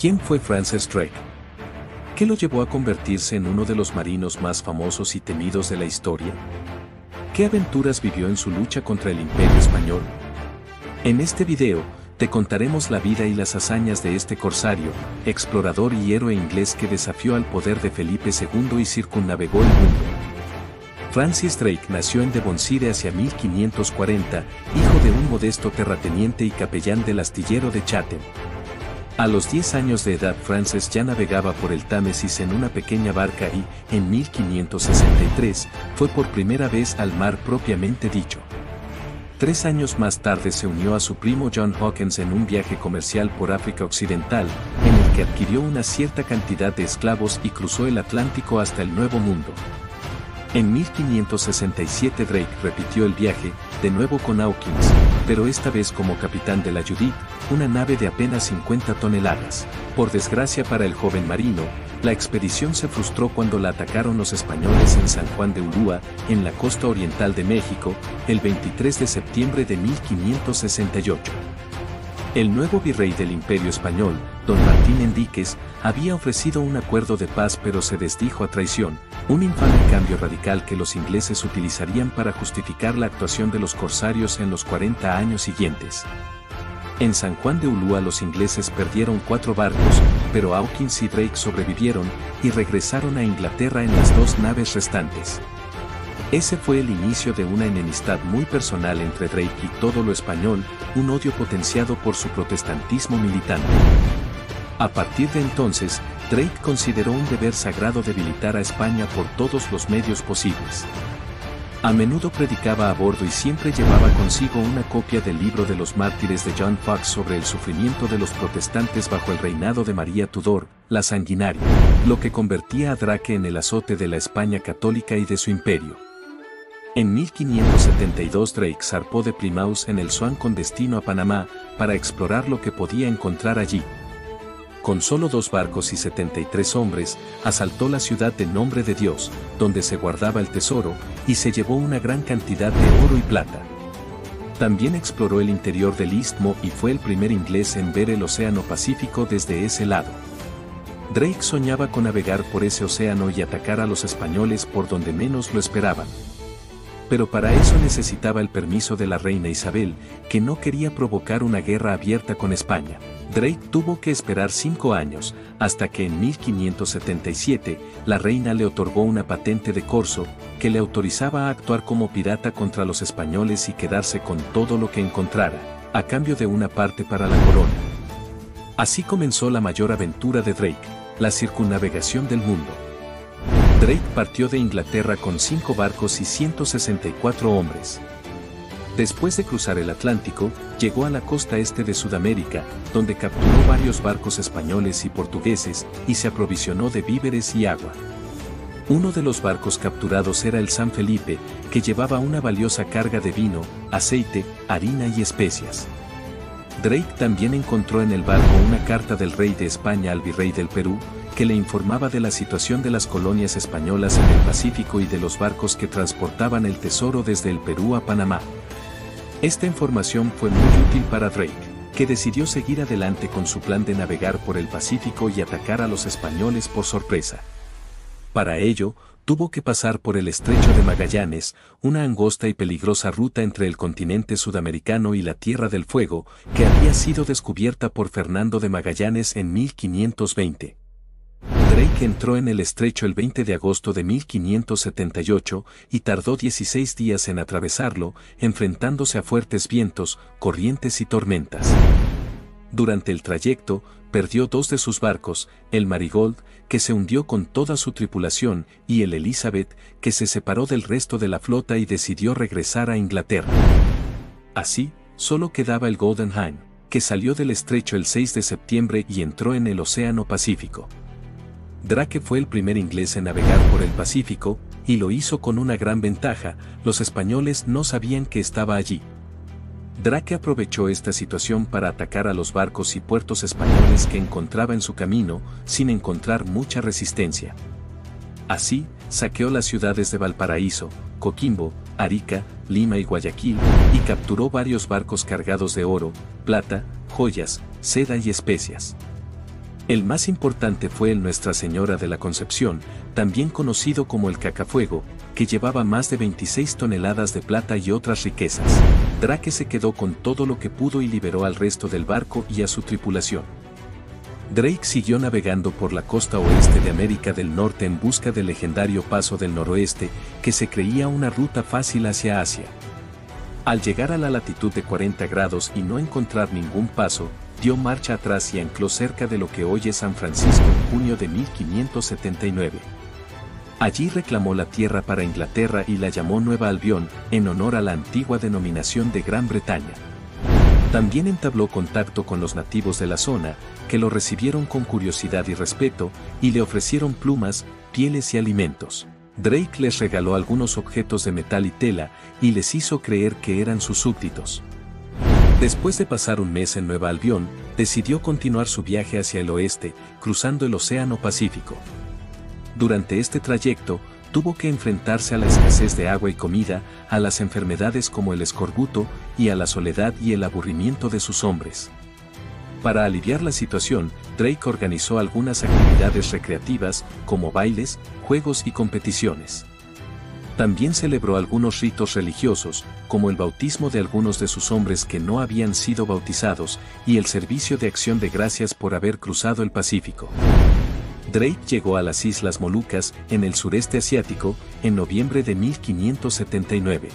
¿Quién fue Francis Drake? ¿Qué lo llevó a convertirse en uno de los marinos más famosos y temidos de la historia? ¿Qué aventuras vivió en su lucha contra el Imperio Español? En este video, te contaremos la vida y las hazañas de este corsario, explorador y héroe inglés que desafió al poder de Felipe II y circunnavegó el mundo. Francis Drake nació en Devonshire hacia 1540, hijo de un modesto terrateniente y capellán del astillero de Chatham. A los 10 años de edad Francis ya navegaba por el Támesis en una pequeña barca y, en 1563, fue por primera vez al mar propiamente dicho. 3 años más tarde se unió a su primo John Hawkins en un viaje comercial por África Occidental, en el que adquirió una cierta cantidad de esclavos y cruzó el Atlántico hasta el Nuevo Mundo. En 1567 Drake repitió el viaje, de nuevo con Hawkins, pero esta vez como capitán de la Judith, una nave de apenas 50 toneladas. Por desgracia para el joven marino, la expedición se frustró cuando la atacaron los españoles en San Juan de Ulúa, en la costa oriental de México, el 23 de septiembre de 1568. El nuevo virrey del Imperio Español, don Martín Enríquez, había ofrecido un acuerdo de paz pero se desdijo a traición, un infame cambio radical que los ingleses utilizarían para justificar la actuación de los corsarios en los 40 años siguientes. En San Juan de Ulúa los ingleses perdieron 4 barcos, pero Hawkins y Drake sobrevivieron, y regresaron a Inglaterra en las 2 naves restantes. Ese fue el inicio de una enemistad muy personal entre Drake y todo lo español, un odio potenciado por su protestantismo militante. A partir de entonces, Drake consideró un deber sagrado debilitar a España por todos los medios posibles. A menudo predicaba a bordo y siempre llevaba consigo una copia del libro de los mártires de John Fox sobre el sufrimiento de los protestantes bajo el reinado de María Tudor, la sanguinaria, lo que convertía a Drake en el azote de la España católica y de su imperio. En 1572 Drake zarpó de Plymouth en el Swan con destino a Panamá, para explorar lo que podía encontrar allí. Con solo 2 barcos y 73 hombres, asaltó la ciudad de Nombre de Dios, donde se guardaba el tesoro, y se llevó una gran cantidad de oro y plata. También exploró el interior del istmo y fue el primer inglés en ver el océano Pacífico desde ese lado. Drake soñaba con navegar por ese océano y atacar a los españoles por donde menos lo esperaban. Pero para eso necesitaba el permiso de la reina Isabel, que no quería provocar una guerra abierta con España. Drake tuvo que esperar 5 años, hasta que en 1577, la reina le otorgó una patente de corso, que le autorizaba a actuar como pirata contra los españoles y quedarse con todo lo que encontrara, a cambio de una parte para la corona. Así comenzó la mayor aventura de Drake, la circunnavegación del mundo. Drake partió de Inglaterra con 5 barcos y 164 hombres. Después de cruzar el Atlántico, llegó a la costa este de Sudamérica, donde capturó varios barcos españoles y portugueses, y se aprovisionó de víveres y agua. Uno de los barcos capturados era el San Felipe, que llevaba una valiosa carga de vino, aceite, harina y especias. Drake también encontró en el barco una carta del rey de España al virrey del Perú, que le informaba de la situación de las colonias españolas en el Pacífico y de los barcos que transportaban el tesoro desde el Perú a Panamá. Esta información fue muy útil para Drake, que decidió seguir adelante con su plan de navegar por el Pacífico y atacar a los españoles por sorpresa. Para ello, tuvo que pasar por el Estrecho de Magallanes, una angosta y peligrosa ruta entre el continente sudamericano y la Tierra del Fuego, que había sido descubierta por Fernando de Magallanes en 1520. Drake entró en el estrecho el 20 de agosto de 1578 y tardó 16 días en atravesarlo, enfrentándose a fuertes vientos, corrientes y tormentas. Durante el trayecto, perdió 2 de sus barcos, el Marigold, que se hundió con toda su tripulación, y el Elizabeth, que se separó del resto de la flota y decidió regresar a Inglaterra. Así, solo quedaba el Golden Hind, que salió del estrecho el 6 de septiembre y entró en el Océano Pacífico. Drake fue el primer inglés en navegar por el Pacífico, y lo hizo con una gran ventaja, los españoles no sabían que estaba allí. Drake aprovechó esta situación para atacar a los barcos y puertos españoles que encontraba en su camino, sin encontrar mucha resistencia. Así, saqueó las ciudades de Valparaíso, Coquimbo, Arica, Lima y Guayaquil, y capturó varios barcos cargados de oro, plata, joyas, seda y especias. El más importante fue el Nuestra Señora de la Concepción, también conocido como el Cacafuego, que llevaba más de 26 toneladas de plata y otras riquezas. Drake se quedó con todo lo que pudo y liberó al resto del barco y a su tripulación. Drake siguió navegando por la costa oeste de América del Norte en busca del legendario Paso del Noroeste, que se creía una ruta fácil hacia Asia. Al llegar a la latitud de 40 grados y no encontrar ningún paso, dio marcha atrás y ancló cerca de lo que hoy es San Francisco en junio de 1579. Allí reclamó la tierra para Inglaterra y la llamó Nueva Albión, en honor a la antigua denominación de Gran Bretaña. También entabló contacto con los nativos de la zona, que lo recibieron con curiosidad y respeto, y le ofrecieron plumas, pieles y alimentos. Drake les regaló algunos objetos de metal y tela, y les hizo creer que eran sus súbditos. Después de pasar un mes en Nueva Albión, decidió continuar su viaje hacia el oeste, cruzando el Océano Pacífico. Durante este trayecto, tuvo que enfrentarse a la escasez de agua y comida, a las enfermedades como el escorbuto, y a la soledad y el aburrimiento de sus hombres. Para aliviar la situación, Drake organizó algunas actividades recreativas, como bailes, juegos y competiciones. También celebró algunos ritos religiosos, como el bautismo de algunos de sus hombres que no habían sido bautizados, y el servicio de acción de gracias por haber cruzado el Pacífico. Drake llegó a las Islas Molucas, en el sureste asiático, en noviembre de 1579.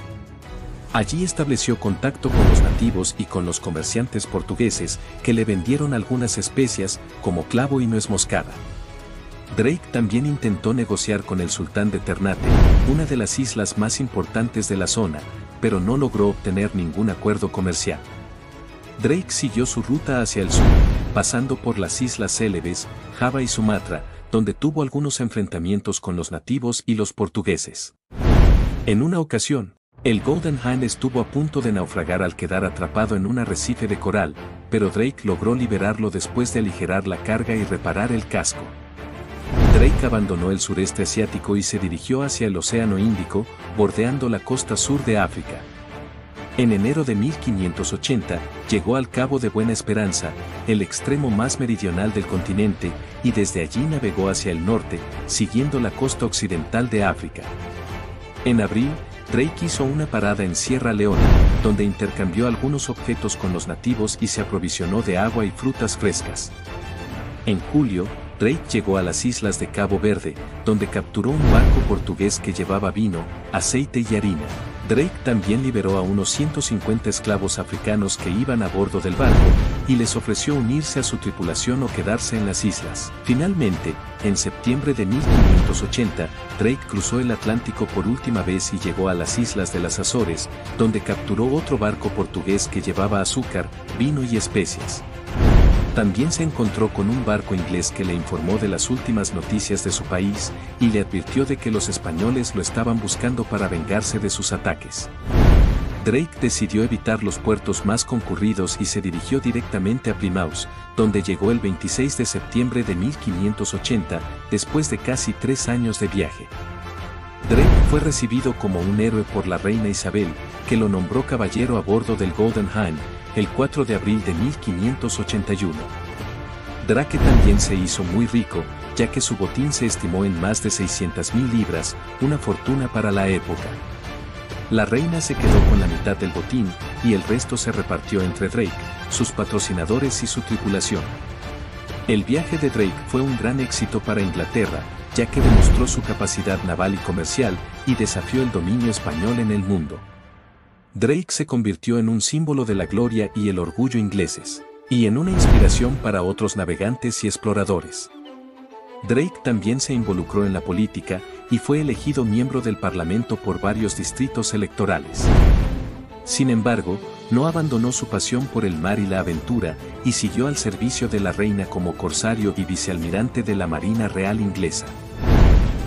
Allí estableció contacto con los nativos y con los comerciantes portugueses que le vendieron algunas especias, como clavo y nuez moscada. Drake también intentó negociar con el sultán de Ternate, una de las islas más importantes de la zona, pero no logró obtener ningún acuerdo comercial. Drake siguió su ruta hacia el sur, pasando por las islas Célebes, Java y Sumatra, donde tuvo algunos enfrentamientos con los nativos y los portugueses. En una ocasión, el Golden Hind estuvo a punto de naufragar al quedar atrapado en un arrecife de coral, pero Drake logró liberarlo después de aligerar la carga y reparar el casco. Drake abandonó el sureste asiático y se dirigió hacia el Océano Índico, bordeando la costa sur de África. En enero de 1580, llegó al Cabo de Buena Esperanza, el extremo más meridional del continente, y desde allí navegó hacia el norte, siguiendo la costa occidental de África. En abril, Drake hizo una parada en Sierra Leona, donde intercambió algunos objetos con los nativos y se aprovisionó de agua y frutas frescas. En julio, Drake llegó a las islas de Cabo Verde, donde capturó un barco portugués que llevaba vino, aceite y harina. Drake también liberó a unos 150 esclavos africanos que iban a bordo del barco, y les ofreció unirse a su tripulación o quedarse en las islas. Finalmente, en septiembre de 1580, Drake cruzó el Atlántico por última vez y llegó a las islas de las Azores, donde capturó otro barco portugués que llevaba azúcar, vino y especias. También se encontró con un barco inglés que le informó de las últimas noticias de su país y le advirtió de que los españoles lo estaban buscando para vengarse de sus ataques. Drake decidió evitar los puertos más concurridos y se dirigió directamente a Plymouth, donde llegó el 26 de septiembre de 1580, después de casi 3 años de viaje. Drake fue recibido como un héroe por la reina Isabel, que lo nombró caballero a bordo del Golden Hind, el 4 de abril de 1581. Drake también se hizo muy rico, ya que su botín se estimó en más de 600.000 libras, una fortuna para la época. La reina se quedó con la mitad del botín, y el resto se repartió entre Drake, sus patrocinadores y su tripulación. El viaje de Drake fue un gran éxito para Inglaterra, ya que demostró su capacidad naval y comercial, y desafió el dominio español en el mundo. Drake se convirtió en un símbolo de la gloria y el orgullo ingleses, y en una inspiración para otros navegantes y exploradores. Drake también se involucró en la política y fue elegido miembro del Parlamento por varios distritos electorales. Sin embargo, no abandonó su pasión por el mar y la aventura y siguió al servicio de la reina como corsario y vicealmirante de la Marina Real Inglesa.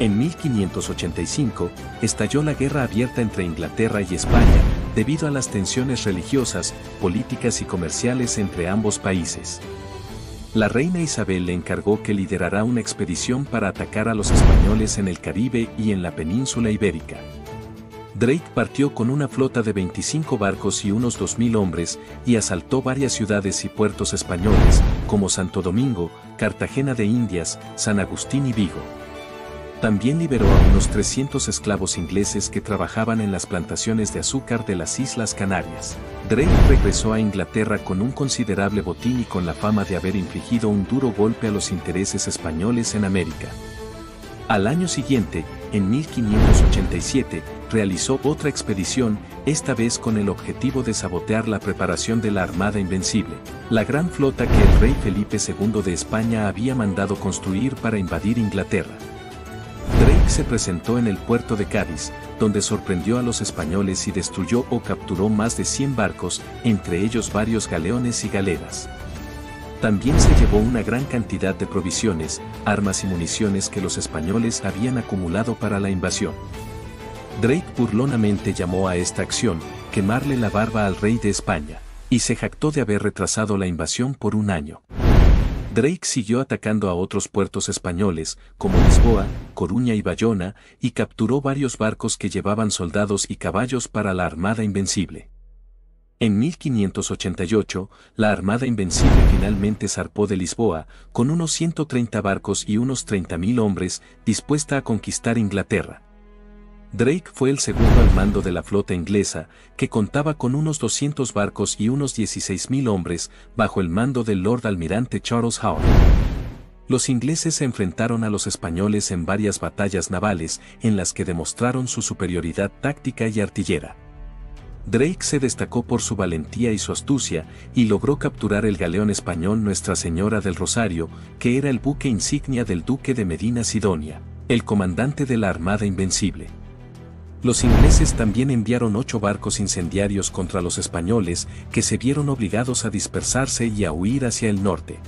En 1585, estalló la guerra abierta entre Inglaterra y España, debido a las tensiones religiosas, políticas y comerciales entre ambos países. La reina Isabel le encargó que liderara una expedición para atacar a los españoles en el Caribe y en la península ibérica. Drake partió con una flota de 25 barcos y unos 2.000 hombres y asaltó varias ciudades y puertos españoles, como Santo Domingo, Cartagena de Indias, San Agustín y Vigo. También liberó a unos 300 esclavos ingleses que trabajaban en las plantaciones de azúcar de las Islas Canarias. Drake regresó a Inglaterra con un considerable botín y con la fama de haber infligido un duro golpe a los intereses españoles en América. Al año siguiente, en 1587, realizó otra expedición, esta vez con el objetivo de sabotear la preparación de la Armada Invencible, la gran flota que el rey Felipe II de España había mandado construir para invadir Inglaterra. Drake se presentó en el puerto de Cádiz, donde sorprendió a los españoles y destruyó o capturó más de 100 barcos, entre ellos varios galeones y galeras. También se llevó una gran cantidad de provisiones, armas y municiones que los españoles habían acumulado para la invasión. Drake burlonamente llamó a esta acción quemarle la barba al rey de España, y se jactó de haber retrasado la invasión por un año. Drake siguió atacando a otros puertos españoles, como Lisboa, Coruña y Bayona, y capturó varios barcos que llevaban soldados y caballos para la Armada Invencible. En 1588, la Armada Invencible finalmente zarpó de Lisboa, con unos 130 barcos y unos 30.000 hombres, dispuesta a conquistar Inglaterra. Drake fue el segundo al mando de la flota inglesa, que contaba con unos 200 barcos y unos 16.000 hombres, bajo el mando del Lord Almirante Charles Howard. Los ingleses se enfrentaron a los españoles en varias batallas navales, en las que demostraron su superioridad táctica y artillera. Drake se destacó por su valentía y su astucia, y logró capturar el galeón español Nuestra Señora del Rosario, que era el buque insignia del duque de Medina Sidonia, el comandante de la Armada Invencible. Los ingleses también enviaron 8 barcos incendiarios contra los españoles, que se vieron obligados a dispersarse y a huir hacia el norte.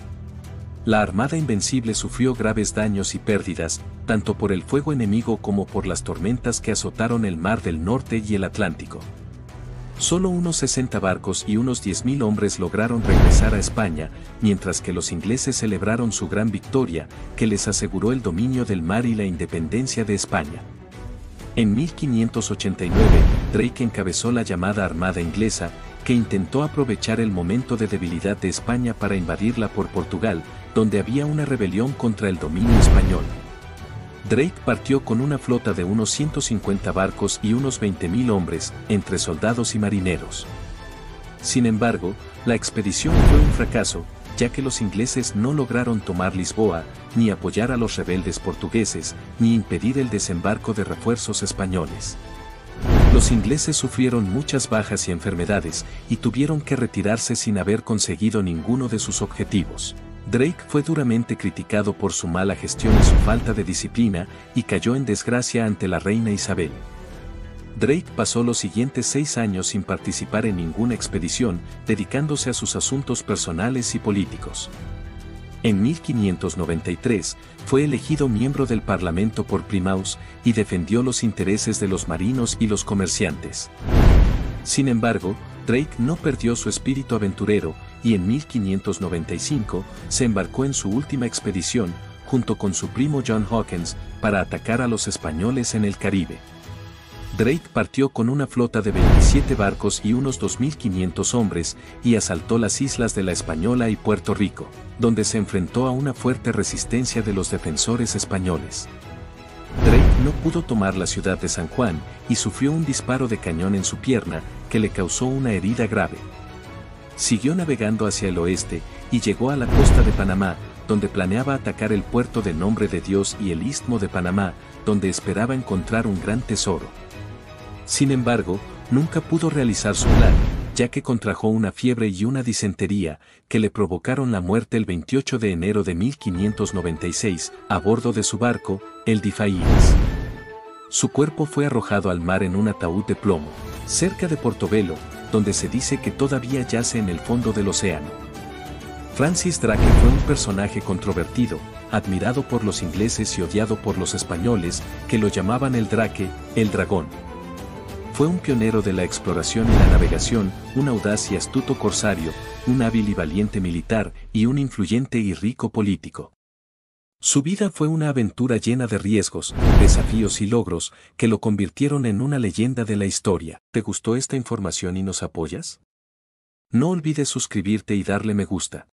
La Armada Invencible sufrió graves daños y pérdidas, tanto por el fuego enemigo como por las tormentas que azotaron el Mar del Norte y el Atlántico. Solo unos 60 barcos y unos 10.000 hombres lograron regresar a España, mientras que los ingleses celebraron su gran victoria, que les aseguró el dominio del mar y la independencia de España. En 1589, Drake encabezó la llamada Armada Inglesa, que intentó aprovechar el momento de debilidad de España para invadirla por Portugal, donde había una rebelión contra el dominio español. Drake partió con una flota de unos 150 barcos y unos 20.000 hombres, entre soldados y marineros. Sin embargo, la expedición fue un fracaso, ya que los ingleses no lograron tomar Lisboa, ni apoyar a los rebeldes portugueses, ni impedir el desembarco de refuerzos españoles. Los ingleses sufrieron muchas bajas y enfermedades, y tuvieron que retirarse sin haber conseguido ninguno de sus objetivos. Drake fue duramente criticado por su mala gestión y su falta de disciplina, y cayó en desgracia ante la reina Isabel. Drake pasó los siguientes 6 años sin participar en ninguna expedición, dedicándose a sus asuntos personales y políticos. En 1593, fue elegido miembro del Parlamento por Plymouth, y defendió los intereses de los marinos y los comerciantes. Sin embargo, Drake no perdió su espíritu aventurero, y en 1595 se embarcó en su última expedición, junto con su primo John Hawkins, para atacar a los españoles en el Caribe. Drake partió con una flota de 27 barcos y unos 2.500 hombres, y asaltó las islas de la Española y Puerto Rico, donde se enfrentó a una fuerte resistencia de los defensores españoles. Drake no pudo tomar la ciudad de San Juan, y sufrió un disparo de cañón en su pierna, que le causó una herida grave. Siguió navegando hacia el oeste, y llegó a la costa de Panamá, donde planeaba atacar el puerto de Nombre de Dios y el istmo de Panamá, donde esperaba encontrar un gran tesoro. Sin embargo, nunca pudo realizar su plan, ya que contrajo una fiebre y una disentería, que le provocaron la muerte el 28 de enero de 1596, a bordo de su barco, el Difaías. Su cuerpo fue arrojado al mar en un ataúd de plomo, cerca de Portobelo, donde se dice que todavía yace en el fondo del océano. Francis Drake fue un personaje controvertido, admirado por los ingleses y odiado por los españoles, que lo llamaban el Drake, el dragón. Fue un pionero de la exploración y la navegación, un audaz y astuto corsario, un hábil y valiente militar, y un influyente y rico político. Su vida fue una aventura llena de riesgos, desafíos y logros que lo convirtieron en una leyenda de la historia. ¿Te gustó esta información y nos apoyas? No olvides suscribirte y darle me gusta.